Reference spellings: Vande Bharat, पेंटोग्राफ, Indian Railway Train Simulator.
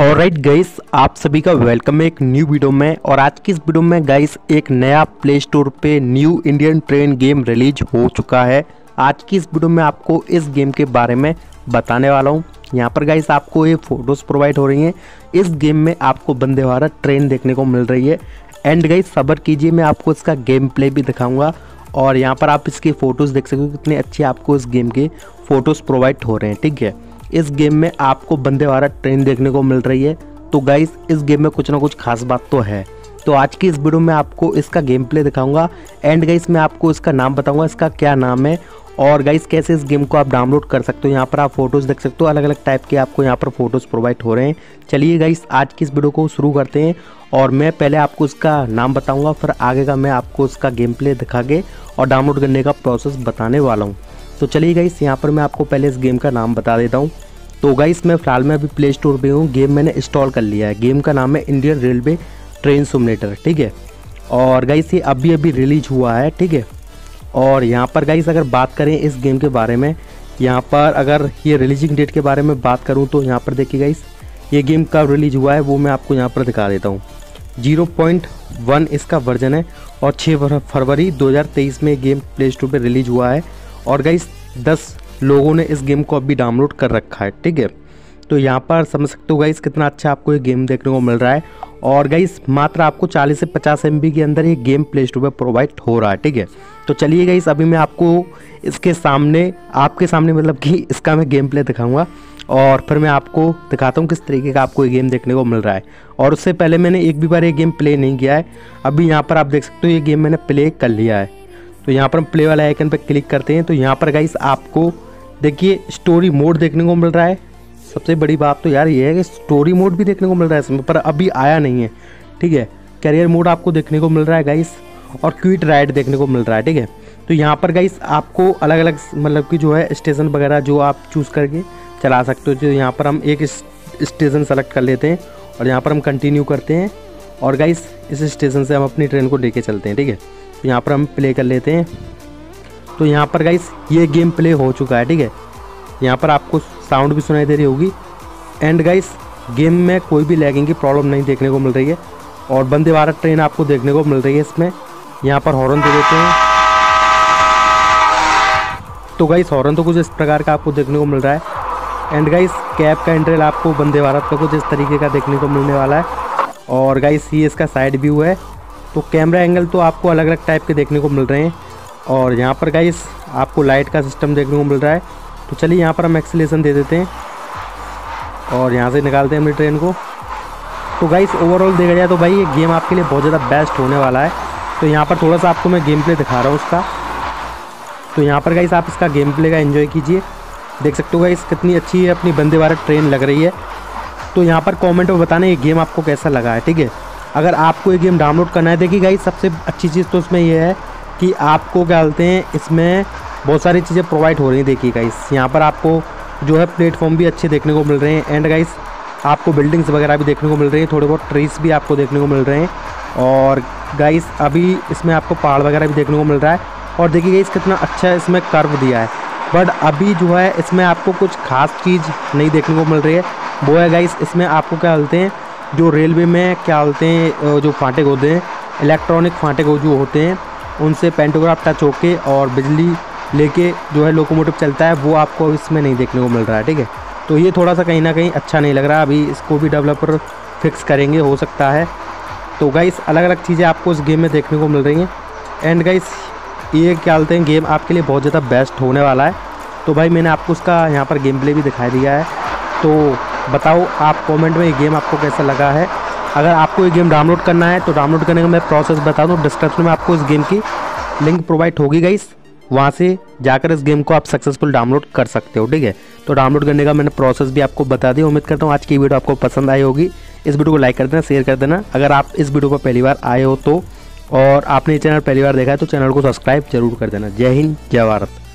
Alright guys, आप सभी का वेलकम है एक न्यू वीडियो में। और आज की इस वीडियो में गाइस एक नया प्ले स्टोर पे new Indian train game release हो चुका है। आज की इस वीडियो में आपको इस गेम के बारे में बताने वाला हूँ। यहाँ पर गाइस आपको ये फोटोज़ प्रोवाइड हो रही हैं। इस गेम में आपको वंदे भारत ट्रेन देखने को मिल रही है। एंड गाइस सब्र कीजिए, मैं आपको इसका गेम प्ले भी दिखाऊँगा। और यहाँ पर आप इसके फ़ोटोज़ देख सकते हो, कितने अच्छे आपको इस गेम के फ़ोटोज़ प्रोवाइड हो रहे हैं। ठीक है, इस गेम में आपको वंदे भारत ट्रेन देखने को मिल रही है। तो गाइस इस गेम में कुछ ना कुछ खास बात तो है। तो आज की इस वीडियो में आपको इसका गेम प्ले दिखाऊंगा। एंड गाइस मैं आपको इसका नाम बताऊंगा, इसका क्या नाम है और गाइस कैसे इस गेम को आप डाउनलोड कर सकते हो। यहाँ पर आप फोटोज़ देख सकते हो, अलग अलग टाइप के आपको यहाँ पर फोटोज़ प्रोवाइड हो रहे हैं। चलिए गाइस आज की इस वीडियो को शुरू करते हैं। और मैं पहले आपको इसका नाम बताऊँगा, फिर आगे का मैं आपको इसका गेम प्ले दिखा के और डाउनलोड करने का प्रोसेस बताने वाला हूँ। तो चलिए गाइस यहाँ पर मैं आपको पहले इस गेम का नाम बता देता हूँ। तो गाइस मैं फ़िलहाल में अभी प्ले स्टोर पे हूँ, गेम मैंने इंस्टॉल कर लिया है। गेम का नाम है इंडियन रेलवे ट्रेन सिमुलेटर। ठीक है, और गाइस ये अभी अभी रिलीज हुआ है। ठीक है, और यहाँ पर गाइस अगर बात करें इस गेम के बारे में, यहाँ पर अगर ये रिलीजिंग डेट के बारे में बात करूँ तो यहाँ पर देखिए गाइस ये गेम कब रिलीज हुआ है वो मैं आपको यहाँ पर दिखा देता हूँ। 0.1 इसका वर्जन है और 6 फरवरी 2023 में गेम प्ले स्टोर पर रिलीज़ हुआ है। और गाइस 10 लोगों ने इस गेम को अभी डाउनलोड कर रखा है। ठीक है, तो यहाँ पर समझ सकते हो गाइस कितना अच्छा आपको ये गेम देखने को मिल रहा है। और गाइस मात्र आपको 40 से 50 MB के अंदर ये गेम प्ले स्टोर पर प्रोवाइड हो रहा है। ठीक है, तो चलिए गाइस अभी मैं आपको इसके सामने आपके सामने मतलब कि इसका मैं गेम प्ले दिखाऊँगा और फिर मैं आपको दिखाता हूँ किस तरीके का आपको ये गेम देखने को मिल रहा है। और उससे पहले मैंने एक भी बार ये गेम प्ले नहीं किया है। अभी यहाँ पर आप देख सकते हो ये गेम मैंने प्ले कर लिया है। तो यहाँ पर हम प्ले वाले आइकन पर क्लिक करते हैं। तो यहाँ पर गाइस आपको देखिए स्टोरी मोड देखने को मिल रहा है। सबसे बड़ी बात तो यार ये है कि स्टोरी मोड भी देखने को मिल रहा है इसमें, पर अभी आया नहीं है। ठीक है, करियर मोड आपको देखने को मिल रहा है गाइस, और क्विक राइड देखने को मिल रहा है। ठीक है, तो यहाँ पर गाइस आपको अलग अलग मतलब कि जो है स्टेशन वगैरह जो आप चूज़ करके चला सकते हो। जो यहाँ पर हम एक स्टेशन सेलेक्ट कर लेते हैं और यहाँ पर हम कंटिन्यू करते हैं। और गाइस इस स्टेशन से हम अपनी ट्रेन को लेके चलते हैं। ठीक है, तो यहाँ पर हम प्ले कर लेते हैं। तो यहाँ पर गाइस ये गेम प्ले हो चुका है। ठीक है, यहाँ पर आपको साउंड भी सुनाई दे रही होगी। एंड गाइस गेम में कोई भी लैगिंग की प्रॉब्लम नहीं देखने को मिल रही है। और वंदे भारत ट्रेन आपको देखने को मिल रही है इसमें। यहाँ पर हॉर्न दे देते हैं। तो गाइस हॉर्न तो कुछ इस प्रकार का आपको देखने को मिल रहा है। एंड गाइस कैब का इंटरेल आपको वंदे भारत का कुछ इस तरीके का देखने को मिलने वाला है। और गाइस ये इसका साइड व्यू है। तो कैमरा एंगल तो आपको अलग अलग टाइप के देखने को मिल रहे हैं। और यहाँ पर गाइस आपको लाइट का सिस्टम देखने को मिल रहा है। तो चलिए यहाँ पर हम एक्सीलरेशन दे देते हैं और यहाँ से निकालते हैं अपनी ट्रेन को। तो गाइस ओवरऑल देखा जाए तो भाई ये गेम आपके लिए बहुत ज़्यादा बेस्ट होने वाला है। तो यहाँ पर थोड़ा सा आपको मैं गेम प्ले दिखा रहा हूँ इसका। तो यहाँ पर गाइस आप इसका गेम प्ले का एंजॉय कीजिए। देख सकते हो गाइस कितनी अच्छी है अपनी वंदे भारत ट्रेन लग रही है। तो यहाँ पर कॉमेंट में बताना ये गेम आपको कैसा लगा है। ठीक है, अगर आपको ये गेम डाउनलोड करना है, देखिए गाइस सबसे अच्छी चीज़ तो इसमें यह है कि आपको क्या बोलते हैं इसमें बहुत सारी चीज़ें प्रोवाइड हो रही हैं। देखिए गाइस यहाँ पर आपको जो है प्लेटफॉर्म भी अच्छे देखने को मिल रहे हैं। एंड गाइस आपको बिल्डिंग्स वगैरह भी देखने को मिल रही हैं, थोड़े बहुत ट्रीज भी आपको देखने को मिल रहे हैं। और गाइस अभी इसमें आपको पहाड़ वगैरह भी देखने को मिल रहा है। और देखिए गाइस कितना अच्छा इसमें कर्व दिया है। बट अभी जो है इसमें आपको कुछ खास चीज़ नहीं देखने को मिल रही है। वो है गाइस इसमें आपको क्या बोलते हैं जो रेलवे में क्या बोलते हैं जो फाटक होते हैं, इलेक्ट्रॉनिक फाटक जो होते हैं, उनसे पेंटोग्राफ टच होके और बिजली लेके जो है लोकोमोटिव चलता है, वो आपको इसमें नहीं देखने को मिल रहा है। ठीक है, तो ये थोड़ा सा कहीं ना कहीं अच्छा नहीं लग रहा। अभी इसको भी डेवलपर फिक्स करेंगे हो सकता है। तो गाइस अलग अलग चीज़ें आपको इस गेम में देखने को मिल रही हैं। एंड गाइस ये क्या बोलते हैं गेम आपके लिए बहुत ज़्यादा बेस्ट होने वाला है। तो भाई मैंने आपको उसका यहाँ पर गेम प्ले भी दिखाई दिया है। तो बताओ आप कमेंट में ये गेम आपको कैसा लगा है। अगर आपको ये गेम डाउनलोड करना है तो डाउनलोड करने का मैं प्रोसेस बता दूँ। डिस्क्रिप्शन में आपको इस गेम की लिंक प्रोवाइड होगी गाइस, वहाँ से जाकर इस गेम को आप सक्सेसफुल डाउनलोड कर सकते हो। ठीक है, तो डाउनलोड करने का मैंने प्रोसेस भी आपको बता दिया। उम्मीद करता हूँ आज की वीडियो आपको पसंद आई होगी। इस वीडियो को लाइक कर देना, शेयर कर देना। अगर आप इस वीडियो पर पहली बार आए हो तो, और आपने ये चैनल पहली बार देखा है तो चैनल को सब्सक्राइब जरूर कर देना। जय हिंद, जय भारत।